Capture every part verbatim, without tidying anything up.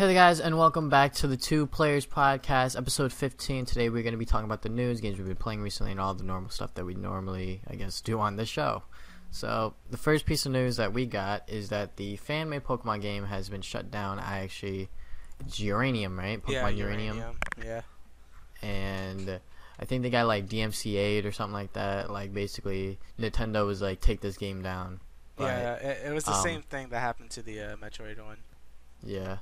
Hey there guys, and welcome back to the Two Players Podcast, episode fifteen. Today we're going to be talking about the news, games we've been playing recently, and all the normal stuff that we normally, I guess, do on this show. So, the first piece of news that we got is that the fan-made Pokemon game has been shut down. I actually... It's Uranium, right? Pokemon yeah, Uranium. Uranium. Yeah. And I think they got, like, D M C A'd or something like that. Like, basically, Nintendo was like, take this game down. But, yeah, it, it was the um, same thing that happened to the uh, Metroid one. Yeah.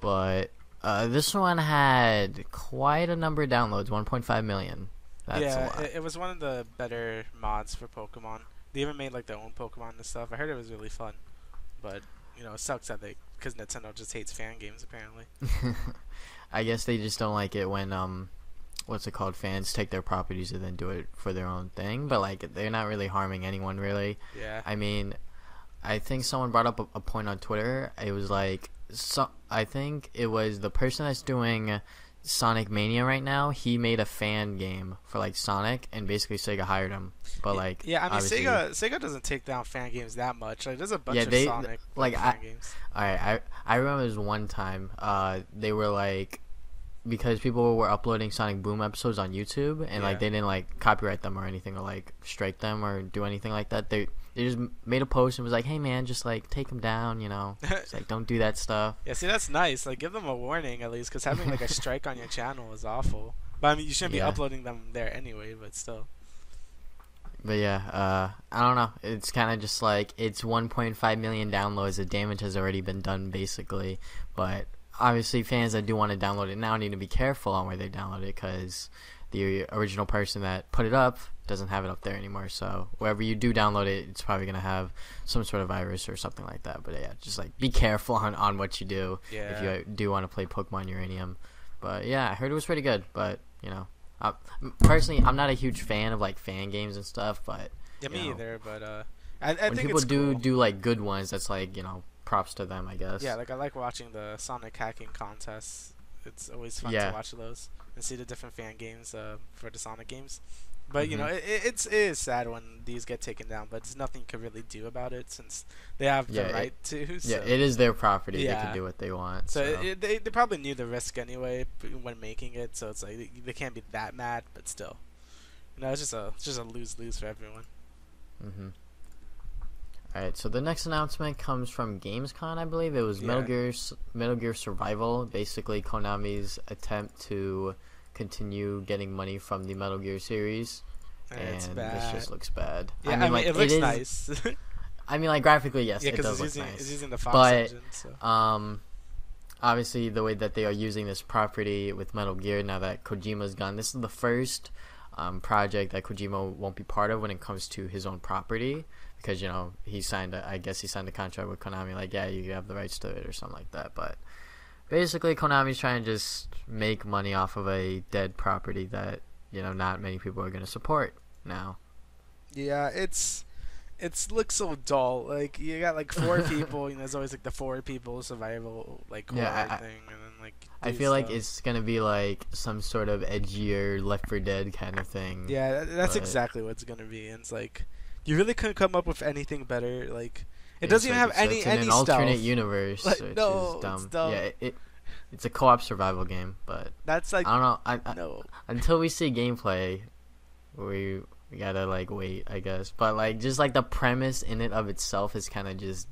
But uh, this one had quite a number of downloads, one point five million. That's yeah, a lot. It, it was one of the better mods for Pokemon. They even made like their own Pokemon and stuff. I heard it was really fun, but you know it sucks that they because Nintendo just hates fan games apparently. I guess they just don't like it when um, what's it called? Fans take their properties and then do it for their own thing. But like they're not really harming anyone really. Yeah. I mean, I think someone brought up a, a point on Twitter. It was like. So I think it was the person that's doing Sonic Mania right now. He made a fan game for like Sonic, and basically Sega hired him. But like, yeah, I mean, Sega Sega doesn't take down fan games that much. Like, there's a bunch yeah, they, of Sonic like fan I, games. All right, I I remember this one time. Uh, they were like, because people were uploading Sonic Boom episodes on YouTube, and yeah. like they didn't like copyright them or anything, or like strike them or do anything like that. They They just made a post and was like, hey, man, just, like, take them down, you know. Just, like, don't do that stuff. Yeah, see, that's nice. Like, give them a warning, at least, because having, like, a strike on your channel is awful. But, I mean, you shouldn't yeah. be uploading them there anyway, but still. But, yeah, uh, I don't know. It's kind of just, like, it's one point five million downloads. The damage has already been done, basically. But, obviously, fans that do want to download it now need to be careful on where they download it because the original person that put it up doesn't have it up there anymore, so wherever you do download it, it's probably gonna have some sort of virus or something like that. But yeah, just like be careful on, on what you do yeah. if you do want to play Pokemon Uranium. But yeah, I heard it was pretty good, but you know, I, personally, I'm not a huge fan of like fan games and stuff, but yeah, me know, either. But uh, I, I when think people it's do cool. do like good ones, that's like you know, props to them, I guess. Yeah, like I like watching the Sonic hacking contests. It's always fun yeah. to watch those and see the different fan games uh, for the Sonic games. But, you know, it, it's, it is sad when these get taken down, but there's nothing you can really do about it since they have yeah, the right it, to. So. Yeah, it is their property. Yeah. They can do what they want. So, so. It, it, they, they probably knew the risk anyway when making it, so it's like they, they can't be that mad, but still. You know, it's just a, it's just a lose-lose for everyone. Mm-hmm. All right, so the next announcement comes from Gamescom, I believe. It was yeah. Metal Gear, Metal Gear Survival, basically Konami's attempt to continue getting money from the Metal Gear series, and, and this just looks bad. Yeah, I mean, I mean like, it looks it is, nice. I mean, like graphically, yes, yeah, it does it's look using, nice. It's using the Fox but, engine, so. um, obviously, the way that they are using this property with Metal Gear now that Kojima's gone, this is the first um, project that Kojima won't be part of when it comes to his own property. Because you know he signed, a, I guess he signed a contract with Konami, like yeah, you have the rights to it or something like that. But basically, Konami's trying to just make money off of a dead property that you know not many people are gonna support now. Yeah, it's it's looks so dull. Like you got like four people, you know, there's always like the four people survival like horror yeah, I, thing, and then like I feel stuff. like it's gonna be like some sort of edgier Left four Dead kind of thing. Yeah, that's but... exactly what it's gonna be. And it's like. You really couldn't come up with anything better. Like it doesn't it's even like, have any so any stuff. It's in an alternate universe. Like, so it's no, dumb. It's dumb. Yeah, it, it it's a co-op survival game, but that's like I don't know. I, I, no. Until we see gameplay, we we gotta like wait, I guess. But like just like the premise in it of itself is kind of just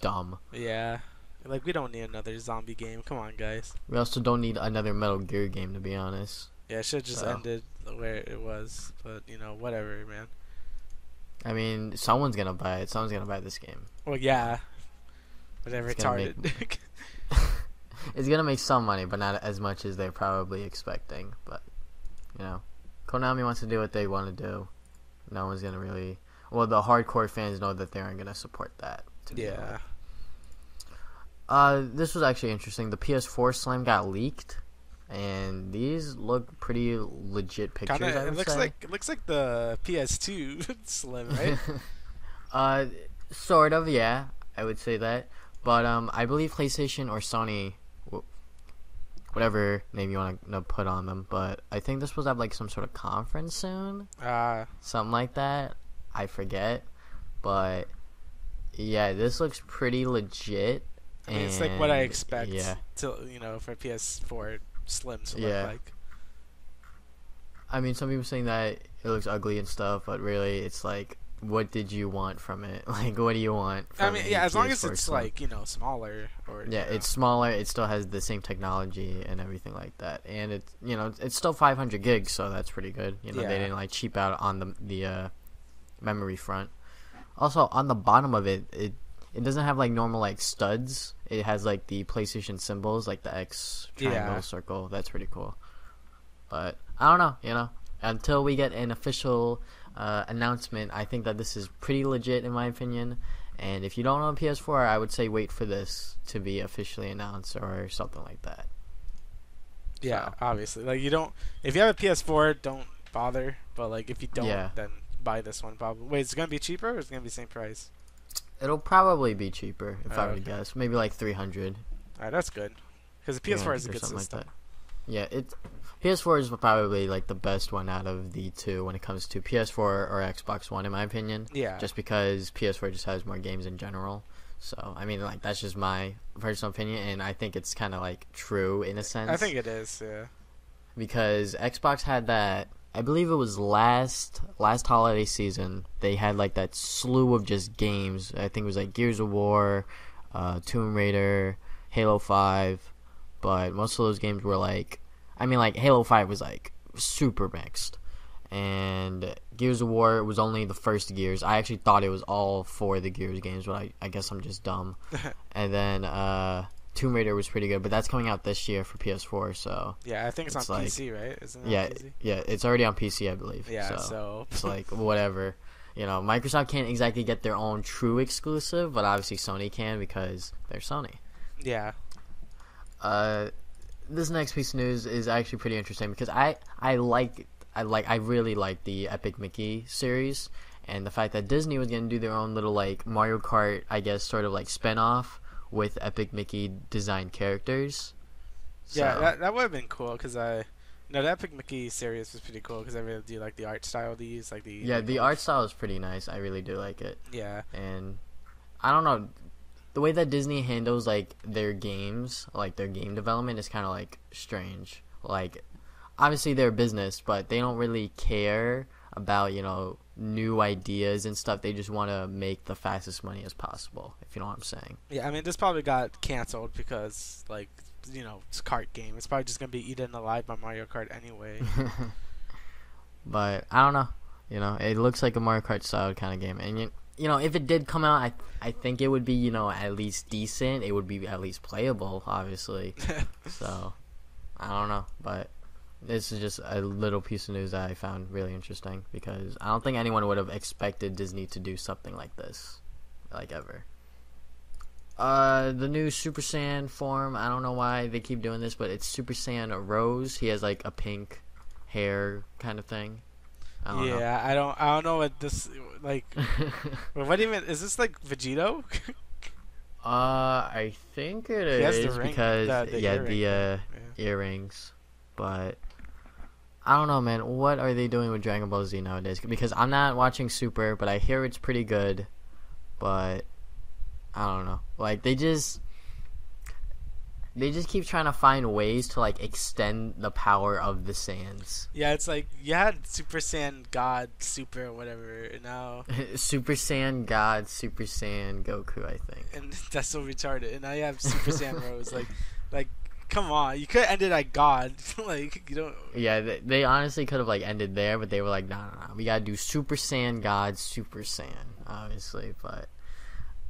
dumb. Yeah, like we don't need another zombie game. Come on, guys. We also don't need another Metal Gear game, to be honest. Yeah, it should just so. ended where it was. But you know, whatever, man. I mean, someone's gonna buy it. Someone's gonna buy this game. Well, yeah. Whatever, it's retarded. Make, it's gonna make some money, but not as much as they're probably expecting. But, you know, Konami wants to do what they want to do. No one's gonna really... Well, the hardcore fans know that they aren't gonna support that. To yeah. Uh, this was actually interesting. The P S four Slim got leaked. And these look pretty legit pictures. Kinda, I would it looks say. like it looks like the P S two Slim, right? uh, sort of, yeah. I would say that, but um, I believe PlayStation or Sony, whatever name you want to put on them, but I think this was at like some sort of conference soon, uh. something like that. I forget, but yeah, this looks pretty legit. I mean, and it's like what I expect yeah. to, you know, for P S four Slim to yeah. look like. I mean, some people saying that it looks ugly and stuff, but really, it's like, what did you want from it? Like, what do you want? From I mean, yeah, as long as it's Slim? Like, you know, smaller or yeah, you know. It's smaller. It still has the same technology and everything like that, and it's you know, it's still five hundred gigs, so that's pretty good. You know, yeah. they didn't like cheap out on the the uh, memory front. Also, on the bottom of it, it it doesn't have like normal like studs. It has like the PlayStation symbols, like the X, triangle, yeah. circle. That's pretty cool. But I don't know, you know, until we get an official uh, announcement, I think that this is pretty legit in my opinion. And if you don't own P S four, I would say wait for this to be officially announced or something like that. Yeah, so. Obviously, like you don't. If you have a P S four, don't bother. But like if you don't, yeah. then buy this one. Probably. Wait, is it gonna be cheaper or is it gonna be the same price? It'll probably be cheaper if oh, I would okay. guess. Maybe like three hundred. All right, that's good. Because the P S four is a good system. Like that. Yeah, it. P S four is probably like the best one out of the two when it comes to P S four or Xbox One, in my opinion. Yeah. Just because P S four just has more games in general. So I mean, like that's just my personal opinion, and I think it's kind of like true in a sense. I think it is, yeah. Because Xbox had that, I believe it was last last holiday season. They had like that slew of just games. I think it was like Gears of War, uh, Tomb Raider, Halo five. But most of those games were like, I mean, like Halo five was like super mixed, and Gears of War was only the first Gears. I actually thought it was all four of the Gears games, but I, I guess I'm just dumb. And then uh, Tomb Raider was pretty good, but that's coming out this year for P S four. So yeah, I think it's, it's on like, P C, right? Isn't it yeah, on P C? Yeah, it's already on P C, I believe. Yeah, so, so. It's like whatever. You know, Microsoft can't exactly get their own true exclusive, but obviously Sony can because they're Sony. Yeah. Uh, this next piece of news is actually pretty interesting because I, I like I like I really like the Epic Mickey series, and the fact that Disney was gonna do their own little like Mario Kart, I guess, sort of like spinoff with Epic Mickey designed characters. So. Yeah, that that would have been cool because I, no, the Epic Mickey series was pretty cool because I really do like the art style they use, like the yeah, the art style is pretty nice. I really do like it. Yeah, and I don't know. The way that Disney handles like their games, like their game development, is kind of like strange. Like, obviously they're a business, but they don't really care about, you know, new ideas and stuff. They just want to make the fastest money as possible, if you know what I'm saying. Yeah, I mean, this probably got canceled because, like, you know, it's a kart game. It's probably just gonna be eaten alive by Mario Kart anyway. But I don't know. You know, it looks like a Mario Kart style kind of game, and you. You know, if it did come out, I I think it would be, you know, at least decent. It would be at least playable, obviously. So, I don't know. But this is just a little piece of news that I found really interesting because I don't think anyone would have expected Disney to do something like this, like ever. Uh, the new Super Saiyan form, I don't know why they keep doing this, but it's Super Saiyan Rose. He has, like, a pink hair kind of thing. I don't yeah, know. I don't. I don't know what this like. What even is this like Vegito? uh, I think it is the ring, because the, the yeah, earring. the uh, yeah. earrings. But I don't know, man. What are they doing with Dragon Ball Z nowadays? Because I'm not watching Super, but I hear it's pretty good. But I don't know. Like they just. They just keep trying to find ways to, like, extend the power of the Saiyans. Yeah, it's like, you had Super Saiyan God, Super, whatever, and now... Super Saiyan God, Super Saiyan Goku, I think. And that's so retarded. And now you have Super Saiyan Rose. Like, like, come on. You could have ended at God. Like, you don't... Yeah, they, they honestly could have, like, ended there, but they were like, no, no, no. We gotta do Super Saiyan God, Super Saiyan, obviously, but...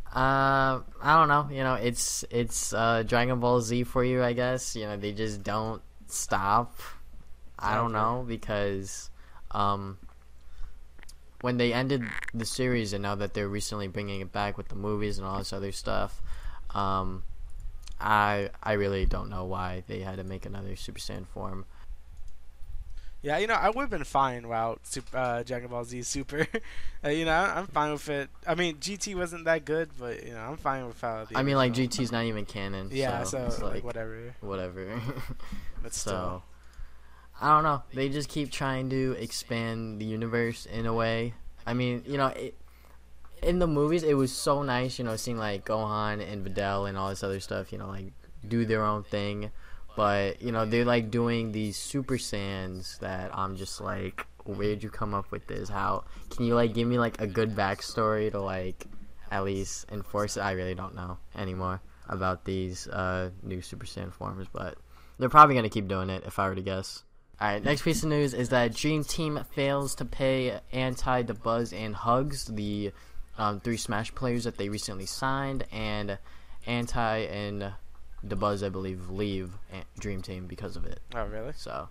Uh, I don't know. You know, it's it's uh, Dragon Ball Z for you, I guess. You know, they just don't stop. I don't know because um, when they ended the series, and now that they're recently bringing it back with the movies and all this other stuff, um, I I really don't know why they had to make another Super Saiyan form. Yeah, you know, I would have been fine without Super, uh, Dragon Ball Z Super. uh, you know, I'm fine with it. I mean, G T wasn't that good, but, you know, I'm fine with how... I mean, like, G T's not even canon. Yeah, so, so it's like, like, whatever. Whatever. But still. So, I don't know. They just keep trying to expand the universe in a way. I mean, you know, it, in the movies, it was so nice, you know, seeing like Gohan and Videl and all this other stuff, you know, like do their own thing. But, you know, they're like doing these Super Saiyans that I'm just like, where'd you come up with this? How can you like give me like a good backstory to like at least enforce it? I really don't know anymore about these uh, new Super Saiyan forms, but they're probably gonna keep doing it if I were to guess. Alright, next piece of news is that Dream Team fails to pay ANTi, Dabuz, and Hugs, the um, three Smash players that they recently signed, and ANTi and Dabuz, I believe, leave Dream Team because of it. Oh, really? So,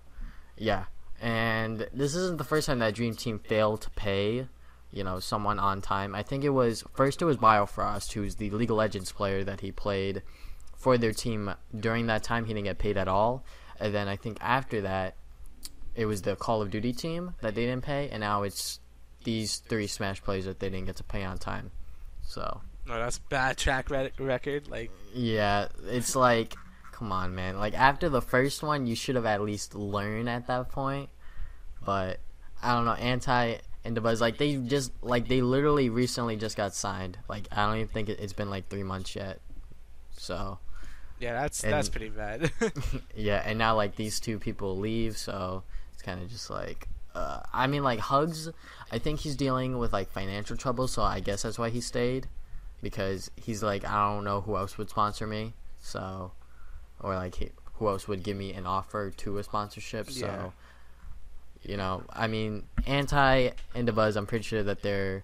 yeah. And this isn't the first time that Dream Team failed to pay, you know, someone on time. I think it was, first it was Biofrost, who's the League of Legends player that he played for their team during that time. He didn't get paid at all. And then I think after that, it was the Call of Duty team that they didn't pay, and now it's these three Smash players that they didn't get to pay on time. So. No, that's bad track record. Like. Yeah, it's like, come on, man. Like after the first one, you should have at least learned at that point. But I don't know, ANTi and Dabuz, like they just like they literally recently just got signed. Like I don't even think it's been like three months yet. So. Yeah, that's and, that's pretty bad. Yeah, and now like these two people leave, so. Kind of just like uh I mean, like Hugs, I think he's dealing with like financial trouble, so I guess that's why he stayed, because he's like, I don't know who else would sponsor me, so, or like he, who else would give me an offer to a sponsorship. Yeah. So, you know, I mean, ANTi and Dabuz, I'm pretty sure that they're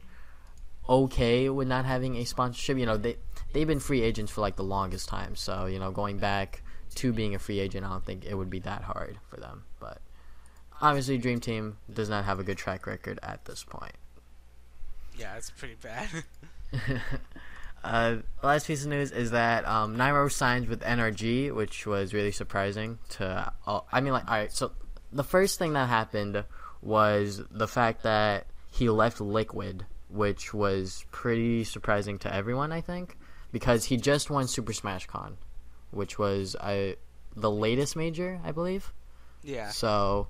okay with not having a sponsorship. You know, they they've been free agents for like the longest time, so, you know, going back to being a free agent, I don't think it would be that hard for them. But obviously, Dream Team does not have a good track record at this point. Yeah, it's pretty bad. uh, last piece of news is that um, Nairo signs with N R G, which was really surprising to all. I mean, like, all right. So the first thing that happened was the fact that he left Liquid, which was pretty surprising to everyone, I think, because he just won Super Smash Con, which was I the latest major, I believe. Yeah. So.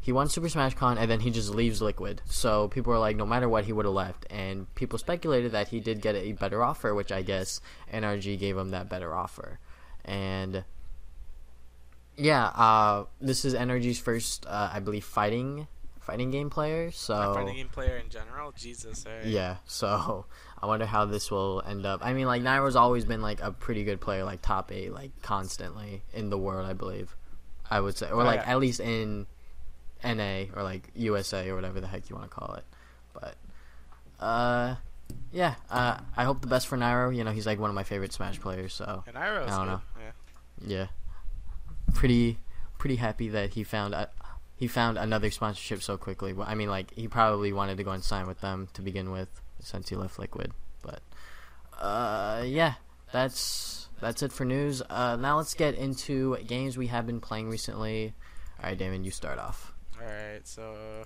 He won Super Smash Con, and then he just leaves Liquid. So people are like, no matter what, he would have left. And people speculated that he did get a better offer, which I guess N R G gave him that better offer. And yeah, uh, this is N R G's first, uh, I believe, fighting fighting game player. So a fighting game player in general, Jesus. Right. Yeah. So I wonder how this will end up. I mean, like Nairo's always been like a pretty good player, like top eight, like constantly in the world, I believe. I would say, or like oh, yeah. at least in. N A or like U S A or whatever the heck you want to call it. But uh yeah, uh I hope the best for Nairo. You know, he's like one of my favorite Smash players, so and Nairo's I don't know. Good. Yeah. Yeah. Pretty pretty happy that he found uh, he found another sponsorship so quickly. Well, I mean, like he probably wanted to go and sign with them to begin with since he left Liquid. But uh yeah, that's that's it for news. Uh now let's get into games we have been playing recently. All right, Damon, you start off. Alright, so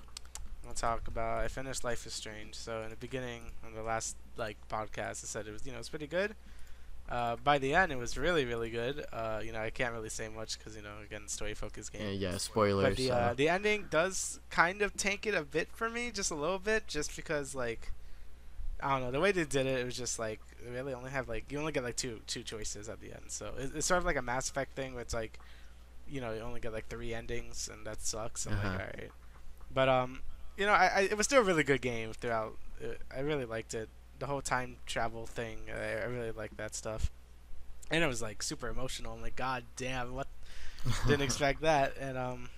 I'll talk about, I finished Life is Strange. So in the beginning, on the last like podcast, I said it was, you know, it's pretty good. Uh, by the end, it was really, really good. Uh, you know, I can't really say much because, you know, again, story-focused game. Yeah, yeah, spoilers. But the, so. uh, the ending does kind of tank it a bit for me, just a little bit, just because, like, I don't know, the way they did it, it was just like, they really only have, like, you only get, like, two two choices at the end. So it, it's sort of like a Mass Effect thing where it's like, you know, you only get like three endings, and that sucks. I'm uh-huh. like, all right, but um, you know, I, I it was still a really good game throughout. It, I really liked it. The whole time travel thing, I, I really liked that stuff, and it was like super emotional. I'm like, god damn, what? Didn't expect that. And um,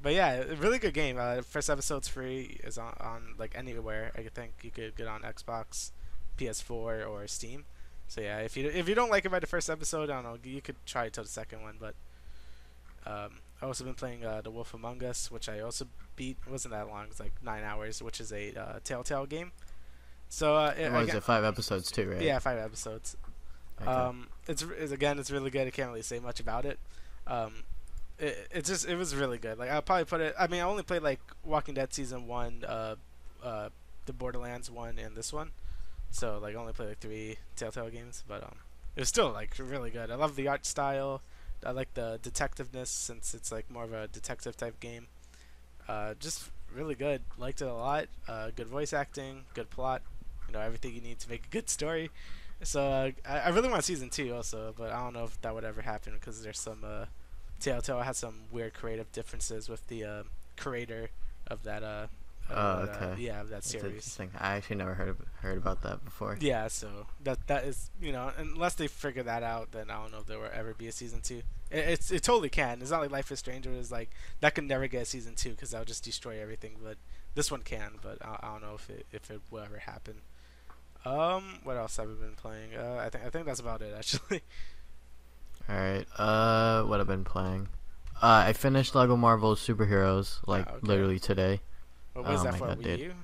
but yeah, a really good game. Uh, first episode's free. Is on, on like anywhere. I think you could get on Xbox, P S four, or Steam. So yeah, if you if you don't like it by the first episode, I don't know, you could try it till the second one, but. Um, I've also been playing uh, The Wolf Among Us, which I also beat. It wasn't that long. It's like nine hours, which is a uh, Telltale game. So uh, it, was again, it five episodes too, right? Yeah, five episodes. Okay. Um, it's, it's again, it's really good. I can't really say much about it. Um, it it's just it was really good. Like I'll probably put it. I mean, I only played like Walking Dead season one, uh, uh, the Borderlands one, and this one. So like I only played like three Telltale games, but um, it was still like really good. I love the art style. I like the detectiveness since it's like more of a detective type game. Uh, just really good. Liked it a lot. Uh, good voice acting, good plot. know, everything you need to make a good story. So uh, I, I really want season two also, but I don't know if that would ever happen because there's some uh, Telltale has some weird creative differences with the uh, creator of that. Uh, of oh, that, okay. Uh, yeah, of that series. That's interesting. I actually never heard heard about that before. Yeah, so that that is, you know, unless they figure that out, then I don't know if there will ever be a season two. It, it's it totally can. It's not like Life is Strange. It's like that could never get a season two because that would just destroy everything. But this one can. But I, I don't know if it if it will ever happen. Um, what else have we been playing? Uh, I think I think that's about it actually. All right. Uh, what I've been playing? Uh, I finished Lego Marvel Superheroes like oh, okay. literally today. What was oh, that for god, Wii dude. U?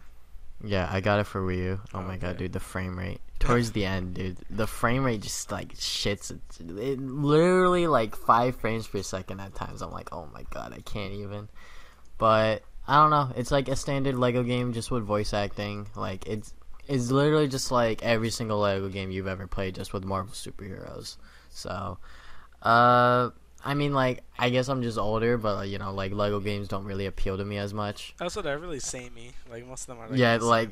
Yeah, I got it for Wii U. Oh, oh my okay. god, dude, the frame rate towards the end, dude, the frame rate just like shits. It, it literally like five frames per second at times. I'm like, oh my god, I can't even. But I don't know. It's like a standard Lego game, just with voice acting. Like it's. It's literally just like every single Lego game you've ever played, just with Marvel superheroes. So, uh, I mean, like, I guess I'm just older, but like, you know, like Lego games don't really appeal to me as much. Also, they're really samey. Like most of them are. Like, yeah, like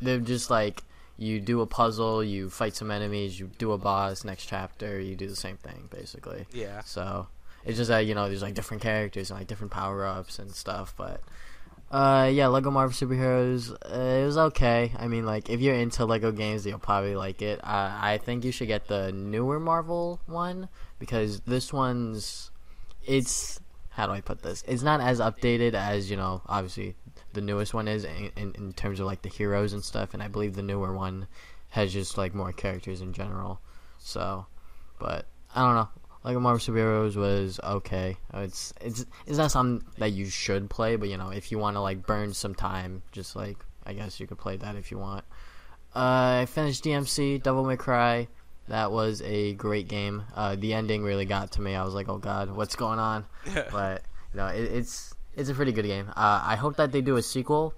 they're just like you do a puzzle, you fight some enemies, you do a boss, next chapter, you do the same thing basically. Yeah. So it's just that, you know, there's like different characters and like different power ups and stuff, but. Uh, yeah, Lego Marvel Superheroes, uh, it was okay. I mean, like, if you're into Lego games, you'll probably like it. Uh, I think you should get the newer Marvel one, because this one's, it's, how do I put this? It's not as updated as, you know, obviously, the newest one is in, in, in terms of, like, the heroes and stuff, and I believe the newer one has just, like, more characters in general. So, but, I don't know. Lego Marvel Superheroes was okay. It's it's it's not something that you should play, but you know, if you want to like burn some time, just like I guess you could play that if you want. Uh, I finished D M C, Devil May Cry. That was a great game. Uh, the ending really got to me. I was like, oh god, what's going on? But you know, it, it's it's a pretty good game. Uh, I hope that they do a sequel,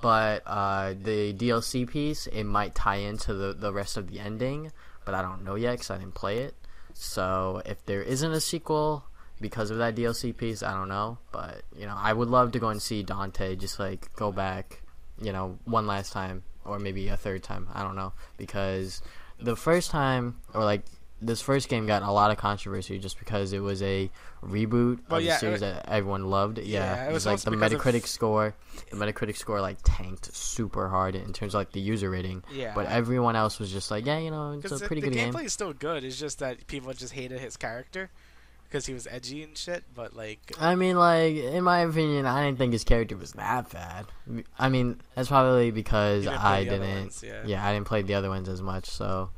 but uh, the D L C piece, it might tie into the the rest of the ending, but I don't know yet because I didn't play it. So if there isn't a sequel because of that D L C piece, I don't know. But, you know, I would love to go and see Dante, just, like, go back, you know, one last time or maybe a third time. I don't know. Because the first time or, like, this first game got a lot of controversy just because it was a reboot well, of yeah, a series it, that everyone loved. Yeah, yeah it was, it was like the Metacritic of... score. The Metacritic score, like, tanked super hard in terms of, like, the user rating. Yeah. But everyone else was just like, yeah, you know, it's a pretty the, the good game. The gameplay is still good. It's just that people just hated his character because he was edgy and shit. But, like... I mean, like, in my opinion, I didn't think his character was that bad. I mean, that's probably because didn't I didn't... Ones, yeah. yeah, I didn't play the other ones as much, so...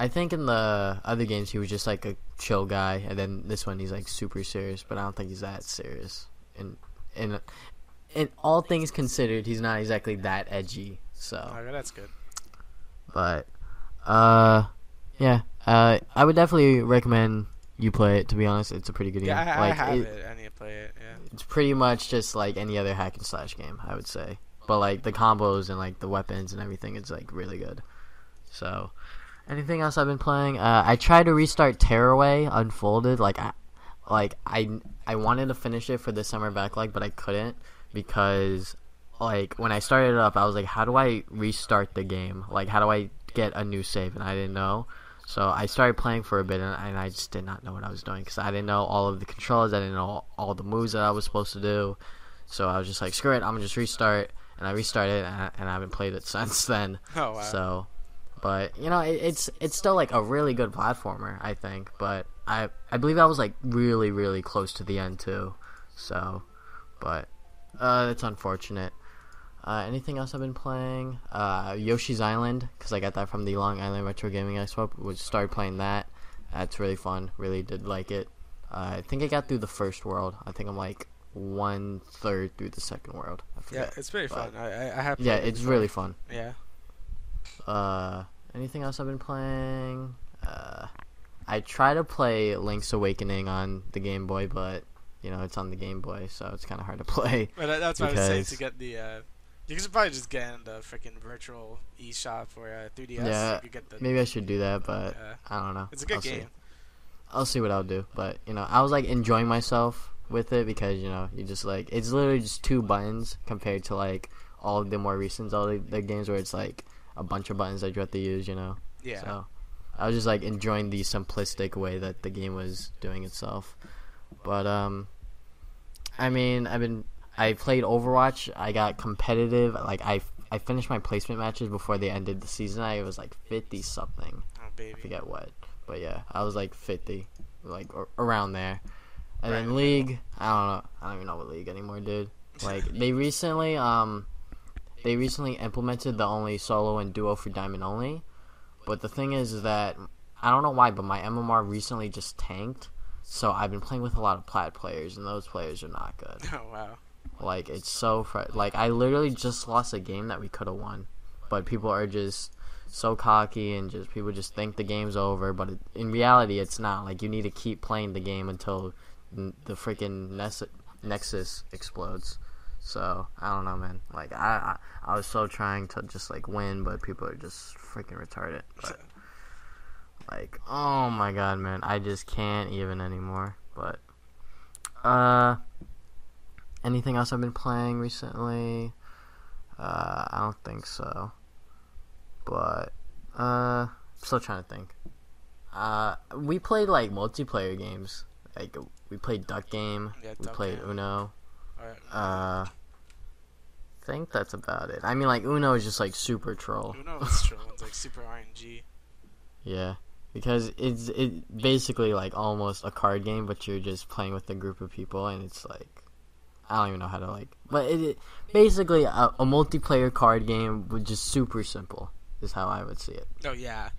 I think in the other games he was just like a chill guy, and then this one he's like super serious. But I don't think he's that serious. And and and all things considered, he's not exactly that edgy. So okay, that's good. But uh, yeah, uh, I would definitely recommend you play it. To be honest, it's a pretty good yeah, game. Yeah, I, like, I have it, it. I need to play it. Yeah. It's pretty much just like any other hack and slash game, I would say. But like the combos and like the weapons and everything, it's like really good. So. Anything else I've been playing? Uh, I tried to restart Tearaway Unfolded. Like, I, like I, I wanted to finish it for the summer backlog, but I couldn't because, like, when I started it up, I was like, how do I restart the game? Like, how do I get a new save? And I didn't know. So I started playing for a bit, and, and I just did not know what I was doing because I didn't know all of the controls. I didn't know all, all the moves that I was supposed to do. So I was just like, screw it, I'm going to just restart. And I restarted, and I, and I haven't played it since then. Oh, wow. So... But, you know, it, it's it's still, like, a really good platformer, I think. But I I believe I was, like, really, really close to the end, too. So, but uh, that's unfortunate. Uh, anything else I've been playing? Uh, Yoshi's Island, because I got that from the Long Island Retro Gaming Expo. We started playing that. That's really fun. Really did like it. Uh, I think I got through the first world. I think I'm, like, one-third through the second world. I forget. Yeah, it's very but, fun. I, I have. Yeah, it's before. Really fun. Yeah. Uh, anything else I've been playing? Uh, I try to play Link's Awakening on the Game Boy, but, you know, it's on the Game Boy, so it's kind of hard to play. But that's what I was saying, to get the, uh, you could probably just get in the freaking virtual eShop or uh, three D S. Yeah, you could get the, maybe I should do that, but uh, I don't know. It's a good I'll game. See. I'll see what I'll do, but, you know, I was, like, enjoying myself with it because, you know, you just, like, it's literally just two buttons compared to, like, all of the more recent all the, the games where it's, like, a bunch of buttons that you have to use, you know? Yeah. So I was just, like, enjoying the simplistic way that the game was doing itself. But, um, I mean, I've been, I played Overwatch. I got competitive. Like, I, I finished my placement matches before they ended the season. I was, like, fifty-something. Oh, baby. I forget what. But, yeah, I was, like, fifty, like, or, around there. And right. then League, I don't know. I don't even know what League anymore, dude. Like, they recently, um, they recently implemented the only solo and duo for Diamond only. But the thing is, is that, I don't know why, but my M M R recently just tanked. So I've been playing with a lot of plat players, and those players are not good. Oh, wow. Like, it's so, fr- like, I literally just lost a game that we could have won. But people are just so cocky, and just people just think the game's over. But it, in reality, it's not. Like, you need to keep playing the game until n- the freaking Nes- Nexus explodes. So, I don't know, man. Like, I, I I was so trying to just, like, win, but people are just freaking retarded. But, like, oh, my God, man. I just can't even anymore. But, uh, anything else I've been playing recently? Uh, I don't think so. But, uh, I'm still trying to think. Uh, we played, like, multiplayer games. Like, we played Duck Game. Yeah, we played game. Uno. Uh, think that's about it. I mean, like, Uno is just like super troll. Uno is troll. It's like super R N G. Yeah, because it's it basically like almost a card game, but you're just playing with a group of people, and it's like I don't even know how to like. But it, it basically a, a multiplayer card game with just super simple is how I would see it. Oh yeah,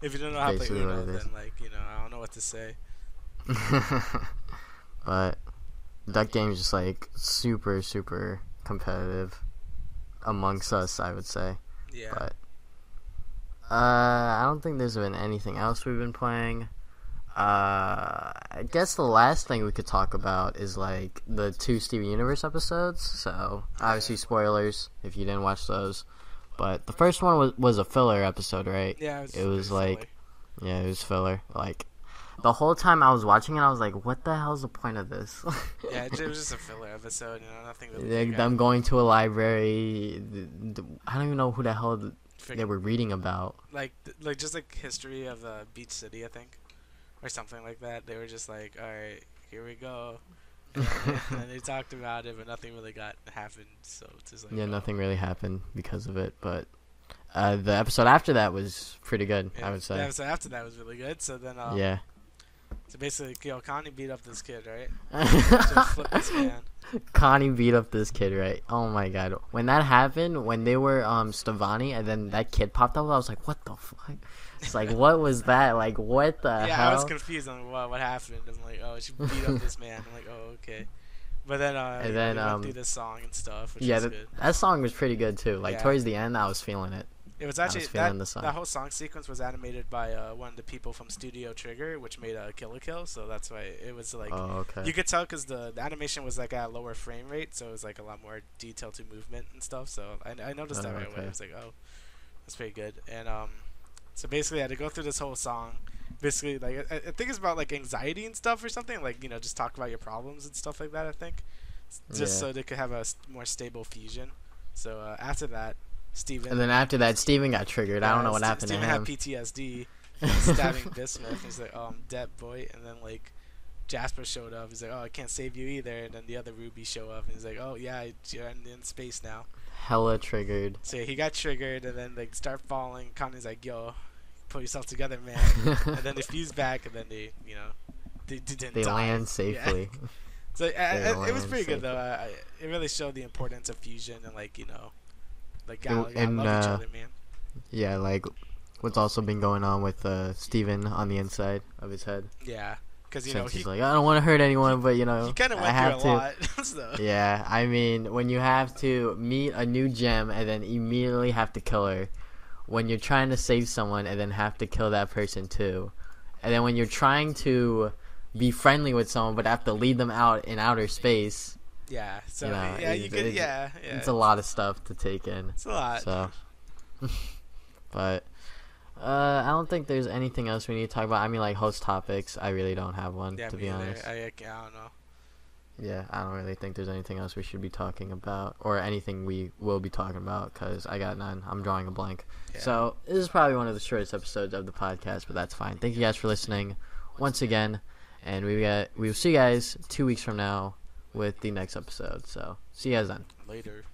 if you don't know how to play Uno, then like you know I don't know what to say. But. That game is just, like, super, super competitive amongst us, I would say. Yeah. But, uh, I don't think there's been anything else we've been playing. Uh, I guess the last thing we could talk about is, like, the two Steven Universe episodes. So, obviously, spoilers if you didn't watch those. But the first one was, was a filler episode, right? Yeah, it was, it was like, silly. Yeah, it was filler. Like, the whole time I was watching it, I was like, what the hell's the point of this? Yeah, it was just a filler episode, you know, nothing really. Like, them going to a library, the, the, I don't even know who the hell the, they were reading about. Like, like just like history of uh, Beach City, I think, or something like that. They were just like, all right, here we go. And, and, and they talked about it, but nothing really got happened, so it's just like. Yeah, oh. Nothing really happened because of it, but. Uh, the episode after that was pretty good, yeah, I would say. The episode after that was really good, so then. Um, yeah. So basically, yo, Connie beat up this kid, right? Just flip this man. Connie beat up this kid, right? Oh my god! When that happened, when they were um Stevani, and then that kid popped up, I was like, what the fuck? It's like, what was that? Like, what the yeah, hell? I was confused on what what happened. I'm like, oh, she beat up this man. I'm like, oh, okay. But then uh, and then um, went through this song and stuff. Which yeah, was the, good. That song was pretty good too. Like yeah. Towards the end, I was feeling it. It was actually, that, the that whole song sequence was animated by uh, one of the people from Studio Trigger, which made uh, Kill la Kill, so that's why it was like, oh, okay. You could tell because the, the animation was like at a lower frame rate, so it was like a lot more detail to movement and stuff, so I, I noticed oh, that right okay. away. I was like, oh, that's pretty good. And um, so basically I had to go through this whole song, basically, like I, I think it's about like anxiety and stuff or something, like, you know, just talk about your problems and stuff like that, I think, just yeah. So they could have a more stable fusion. So uh, after that, Steven. And then after that, Steven got triggered. Yeah, I don't know what St- happened Steven to him. Steven had P T S D. Stabbing Bismuth. He's like, oh, I'm dead, boy. And then, like, Jasper showed up. He's like, oh, I can't save you either. And then the other Ruby show up. And he's like, oh, yeah, you're in, in space now. Hella triggered. So yeah, he got triggered. And then they start falling. Connie's like, yo, put yourself together, man. And then they fuse back. And then they, you know, they, they didn't They die. land safely. Yeah. So I, I, it was pretty safely. good, though. I, it really showed the importance of fusion and, like, you know. Like, I, I and, love uh, each other, man. Yeah, like, what's also been going on with uh, Steven on the inside of his head. Yeah, because, you Since know, he's he, like, I don't want to hurt anyone, but, you know, he kind of went through a to. lot. So. Yeah, I mean, when you have to meet a new gem and then immediately have to kill her, when you're trying to save someone and then have to kill that person, too, and then when you're trying to be friendly with someone but have to lead them out in outer space... Yeah, so you know, yeah, you could, yeah, yeah. It's a lot of stuff to take in. It's a lot. So, but uh, I don't think there's anything else we need to talk about. I mean, like host topics, I really don't have one yeah, to be either. honest. I, I don't know. Yeah, I don't really think there's anything else we should be talking about, or anything we will be talking about, because I got none. I'm drawing a blank. Yeah. So this is probably one of the shortest episodes of the podcast, but that's fine. Thank you guys for listening once again, and we got, we'll see you guys two weeks from now with the next episode. So see you guys then. Later.